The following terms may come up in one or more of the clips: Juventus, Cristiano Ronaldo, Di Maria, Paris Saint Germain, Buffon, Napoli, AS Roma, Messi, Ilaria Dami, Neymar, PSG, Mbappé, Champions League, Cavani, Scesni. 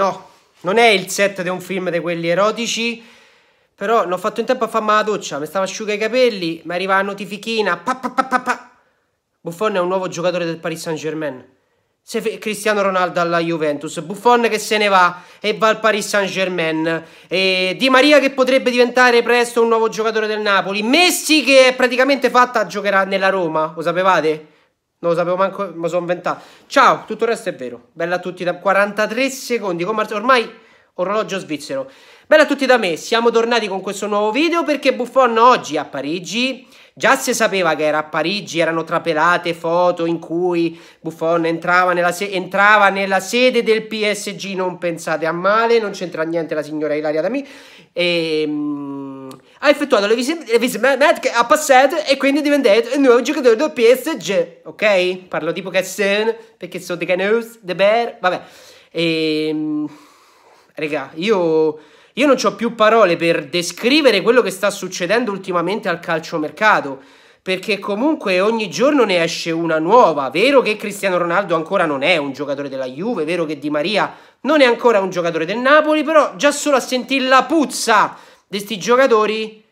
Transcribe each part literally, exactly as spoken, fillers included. No, non è il set di un film di quelli erotici. Però non ho fatto in tempo a farmi la doccia, mi stava asciuga i capelli, mi arriva la notifichina. Pa, pa, pa, pa, pa. Buffon è un nuovo giocatore del Paris Saint Germain. Se Cristiano Ronaldo alla Juventus, Buffon che se ne va e va al Paris Saint Germain, e Di Maria che potrebbe diventare presto un nuovo giocatore del Napoli, Messi che è praticamente fatta, giocherà nella Roma, lo sapevate? Non lo sapevo manco, me lo sono inventato. Ciao, tutto il resto è vero. Bella a tutti da quarantatré secondi, come ormai orologio svizzero. Bella a tutti da me, siamo tornati con questo nuovo video perché Buffon oggi a Parigi. Già si sapeva che era a Parigi, erano trapelate foto in cui Buffon entrava nella, se entrava nella sede del P S G, non pensate a male, non c'entra niente la signora Ilaria Dami, e, um, ha effettuato le visite che ha passato e quindi è diventato il nuovo giocatore del P S G, ok? Parlo tipo Cassin, perché sono The Canous, The Bear, vabbè, e, um, raga, io... Io non ho più parole per descrivere quello che sta succedendo ultimamente al calciomercato, perché comunque ogni giorno ne esce una nuova. Vero che Cristiano Ronaldo ancora non è un giocatore della Juve, vero che Di Maria non è ancora un giocatore del Napoli, però già solo a sentire la puzza di sti giocatori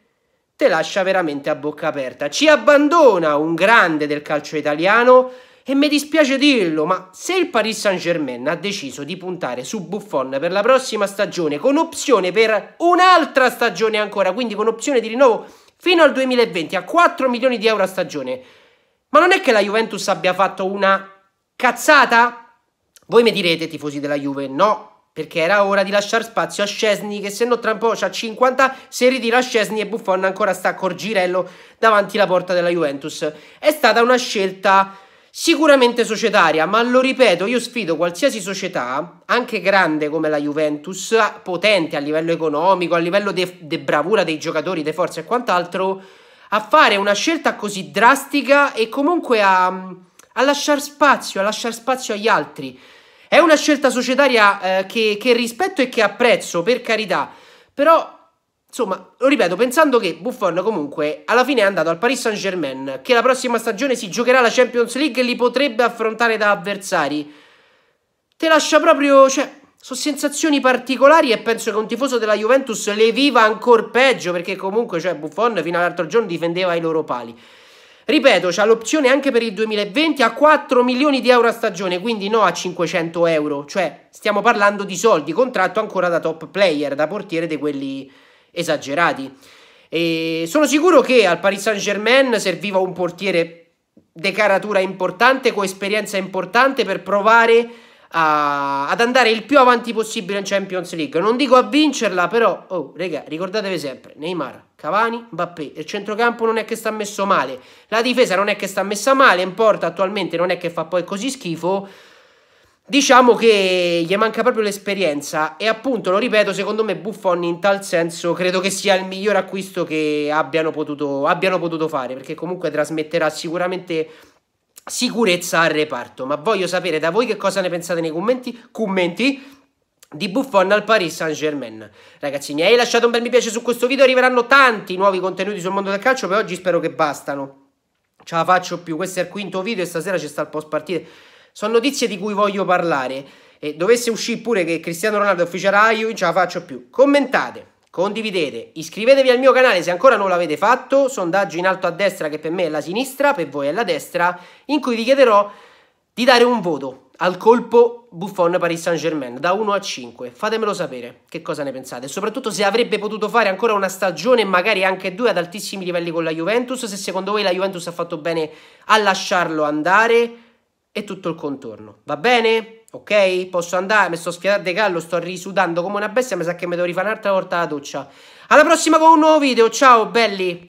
te lascia veramente a bocca aperta. Ci abbandona un grande del calcio italiano e mi dispiace dirlo, ma se il Paris Saint-Germain ha deciso di puntare su Buffon per la prossima stagione con opzione per un'altra stagione ancora, quindi con opzione di rinnovo fino al duemilaventi a quattro milioni di euro a stagione, ma non è che la Juventus abbia fatto una cazzata? Voi mi direte, tifosi della Juve, no, perché era ora di lasciare spazio a Scesni, che se no tra un po' c'ha cinquanta, se ritira Scesni e Buffon ancora sta a Corgirello davanti alla porta della Juventus. È stata una scelta sicuramente societaria, ma lo ripeto, io sfido qualsiasi società, anche grande come la Juventus, potente a livello economico, a livello di bravura dei giocatori, di forza e quant'altro, a fare una scelta così drastica e comunque a, a lasciare spazio, a lasciare spazio agli altri. È una scelta societaria eh, che, che rispetto e che apprezzo, per carità, però... Insomma, lo ripeto, pensando che Buffon comunque alla fine è andato al Paris Saint-Germain, che la prossima stagione si giocherà la Champions League e li potrebbe affrontare da avversari, te lascia proprio, cioè, sono sensazioni particolari e penso che un tifoso della Juventus le viva ancora peggio, perché comunque, cioè, Buffon fino all'altro giorno difendeva i loro pali. Ripeto, c'ha l'opzione anche per il duemilaventi a quattro milioni di euro a stagione, quindi no a cinquecento euro, cioè, stiamo parlando di soldi, contratto ancora da top player, da portiere di quelli... esagerati. E sono sicuro che al Paris Saint-Germain serviva un portiere di caratura importante, con esperienza importante, per provare a, ad andare il più avanti possibile in Champions League. Non dico a vincerla, però, oh, raga, ricordatevi sempre, Neymar, Cavani, Mbappé, il centrocampo non è che sta messo male, la difesa non è che sta messa male, in porta attualmente non è che fa poi così schifo. Diciamo che gli manca proprio l'esperienza e appunto, lo ripeto, secondo me Buffon in tal senso credo che sia il miglior acquisto che abbiano potuto, abbiano potuto fare, perché comunque trasmetterà sicuramente sicurezza al reparto. Ma voglio sapere da voi che cosa ne pensate nei commenti, commenti di Buffon al Paris Saint-Germain. Ragazzi miei, lasciate un bel mi piace su questo video, arriveranno tanti nuovi contenuti sul mondo del calcio, per oggi spero che bastano. Ce la faccio più, questo è il quinto video e stasera ci sta il post partite. Sono notizie di cui voglio parlare e dovesse uscire pure che Cristiano Ronaldo officerà, io non ce la faccio più. Commentate, condividete, iscrivetevi al mio canale se ancora non l'avete fatto, sondaggio in alto a destra che per me è la sinistra, per voi è la destra, in cui vi chiederò di dare un voto al colpo Buffon Paris Saint-Germain da uno a cinque. Fatemelo sapere che cosa ne pensate, soprattutto se avrebbe potuto fare ancora una stagione e magari anche due ad altissimi livelli con la Juventus, se secondo voi la Juventus ha fatto bene a lasciarlo andare e tutto il contorno, va bene? Ok? Posso andare? Mi sto sfiatando di callo, sto risudando come una bestia, mi sa che mi devo rifare un'altra volta la doccia. Alla prossima con un nuovo video, ciao belli!